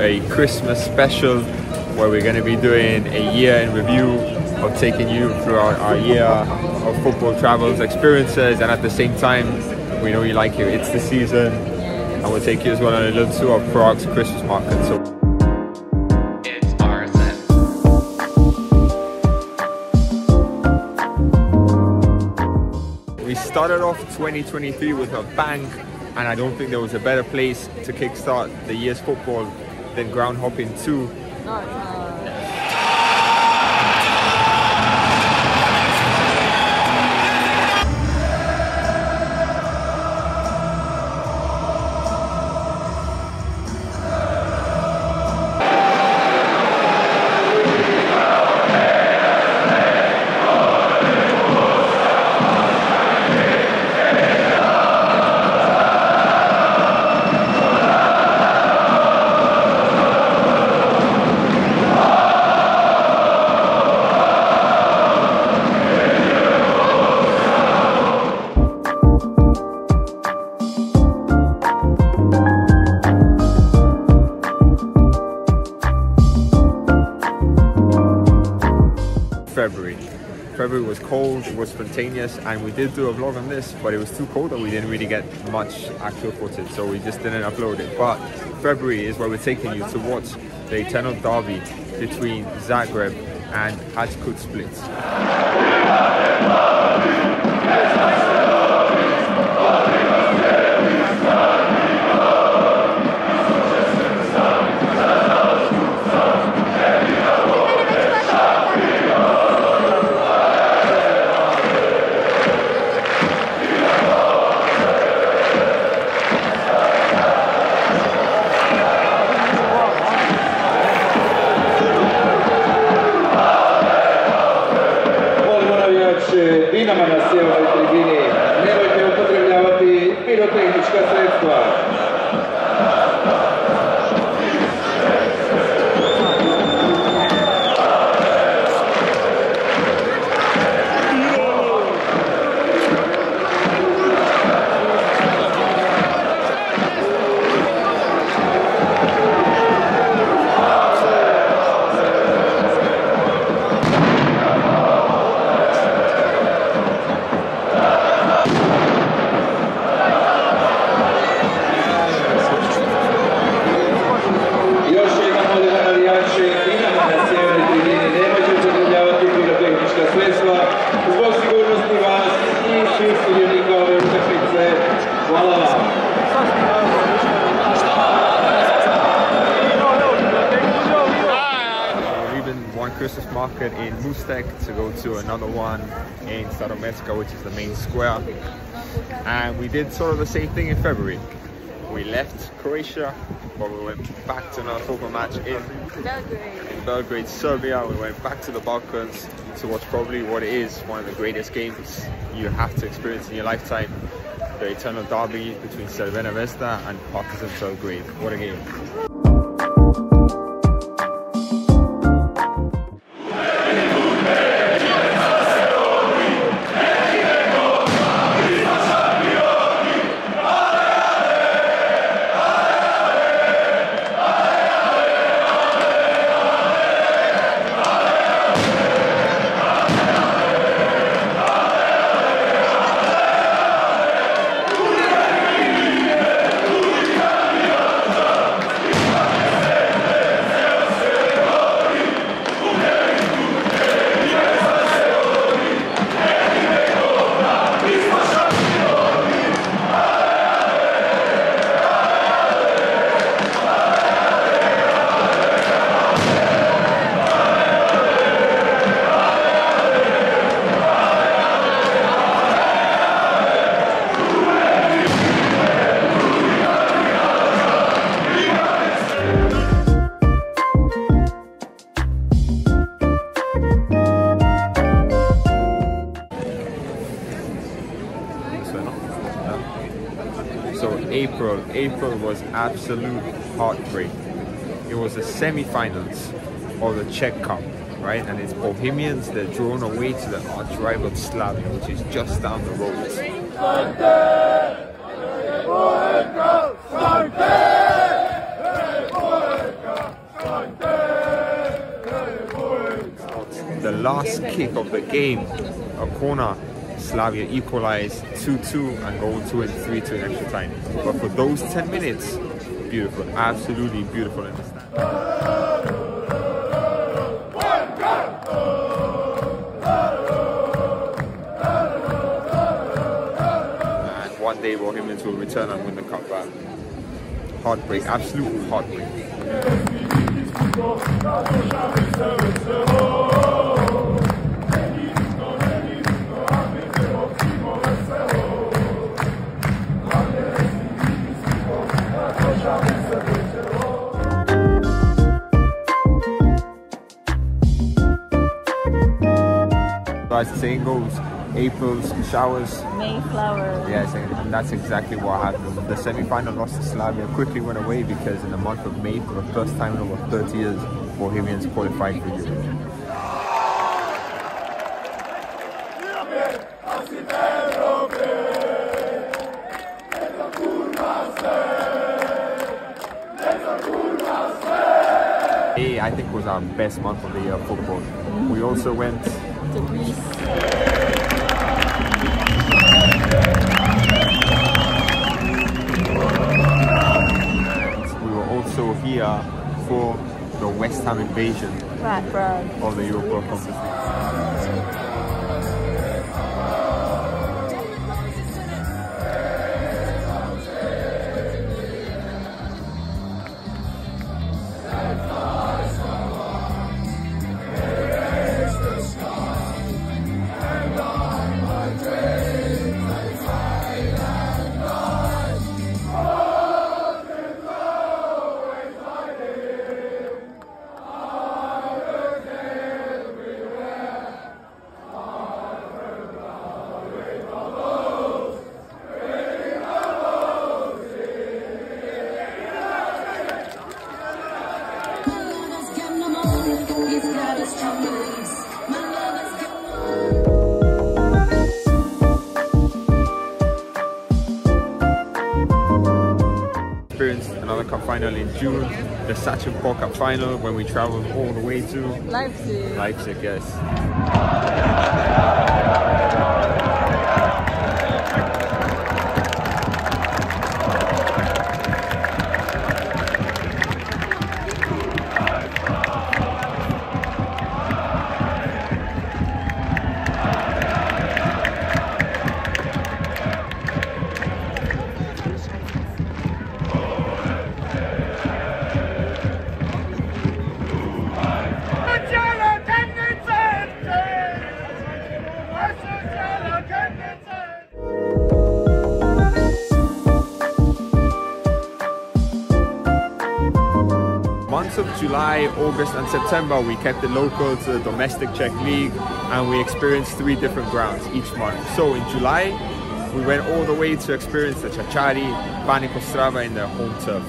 a Christmas special where we're going to be doing a year in review of taking you throughout our year of football travels, experiences, and at the same time, we know you like it, it's the season, and we'll take you as well on a little tour of Prague's Christmas market. So started off 2023 with a bang, and I don't think there was a better place to kickstart the year's football than Ground Hopping 2. February was cold, it was spontaneous, and we did do a vlog on this, but it was too cold and we didn't really get much actual footage, so we just didn't upload it. But February is where we're taking you to watch the eternal derby between Zagreb and Hajduk Split. Christmas market in Mustek to go to another one in Stadometska, which is the main square, and we did sort of the same thing in February. We left Croatia, but we went back to another football match in Belgrade, Serbia. We went back to the Balkans to watch probably what is one of the greatest games you have to experience in your lifetime, the eternal derby between Serbena Vesta and Partizan Belgrade. What a game! April was absolute heartbreak. It was the semi-finals of the Czech Cup, right? And it's Bohemians, they're drawn away to the arch rival Slavia, which is just down the road. Slavia! the last kick of the game, a corner, Slavia equalized 2-2 and go 2-3 to an extra time. But for those 10 minutes, beautiful, absolutely beautiful. And one day Bohemians will return and win the cup back. Heartbreak, absolute heartbreak. As the saying goes, April's showers, May flowers. Yes, and that's exactly what happened. The semi-final loss to Slavia quickly went away because in the month of May, for the first time in over 30 years, Bohemians qualified for Europe. I think it was our best month of the year of football. We also went to Greece. We were also here for the West Ham invasion of the Europa Conference Cup. Another cup final in June, the Sachsen-Pokal Cup final, when we traveled all the way to Leipzig. Leipzig, yes. July, August and September we kept it local to the domestic Czech league, and we experienced 3 different grounds each month. So in July we went all the way to experience the Chachari, Baník Ostrava in their home turf.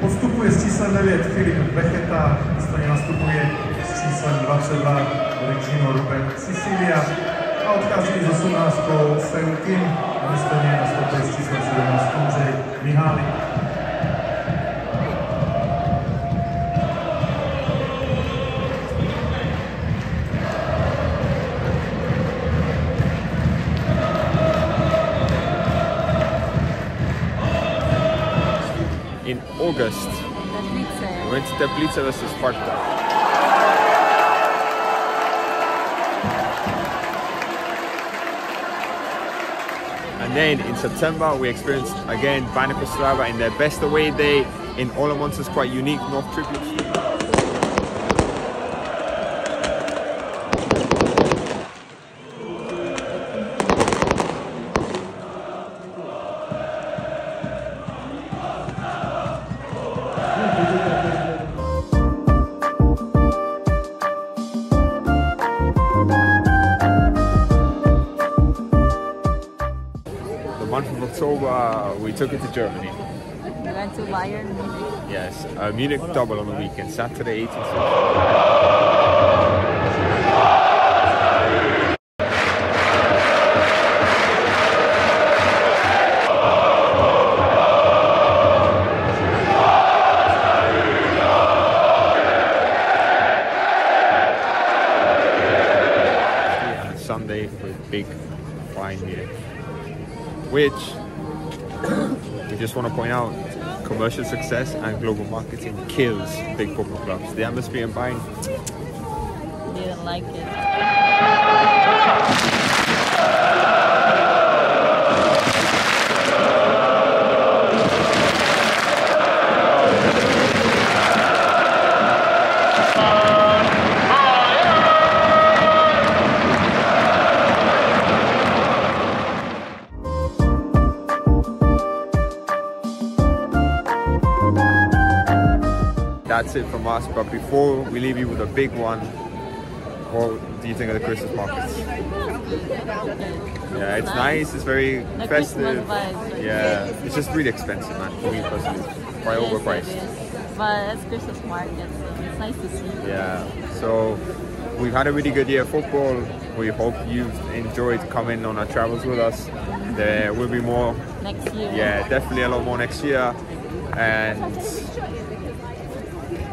Postupuje s číslem 9 Filip Becheta, nicméně nastupuje s číslem 22 Regino Ruben Sicilia a odchází s 18 Seutim, nicméně nastupuje s číslem 17 Ondřej Mihálik. In August, we went to Teplice versus Sparta. And then in September, we experienced again Baník Ostrava in their best away day in Olomouc's quite unique North Triplicity. October, we took it to Germany. went to Bayern Munich. Yes, Munich double on the weekend, Saturday 18th. Sunday for a big fine here, which we just want to point out, commercial success and global marketing kills big football clubs. The atmosphere in Bayern didn't like it. That's it from us, but before we leave you with a big one, what do you think of the Christmas markets? Yeah, it's nice, it's very festive. Yeah, it's just really expensive, man, for me personally. Quite overpriced. But it's Christmas market, so it's nice to see. Yeah, so we've had a really good year of football. We hope you've enjoyed coming on our travels with us. There will be more next year. Yeah, definitely a lot more next year. And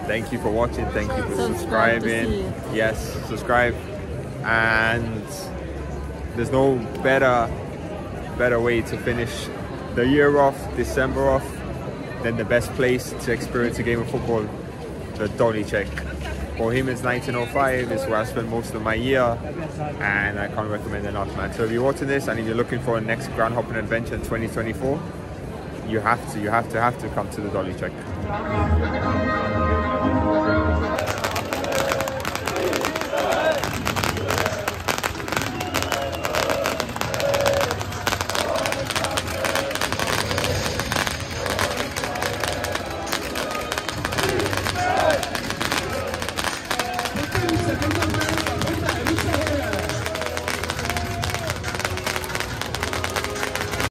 thank you for watching, thank you for subscribing. Yes, subscribe. And there's no better way to finish the year off, December off, than the best place to experience a game of football, the Dolly Check. Bohemians 1905 is where I spent most of my year, and I can't recommend enough, man. So if you're watching this and if you're looking for a next ground hopping adventure in 2024, you have to come to the Dolly Check.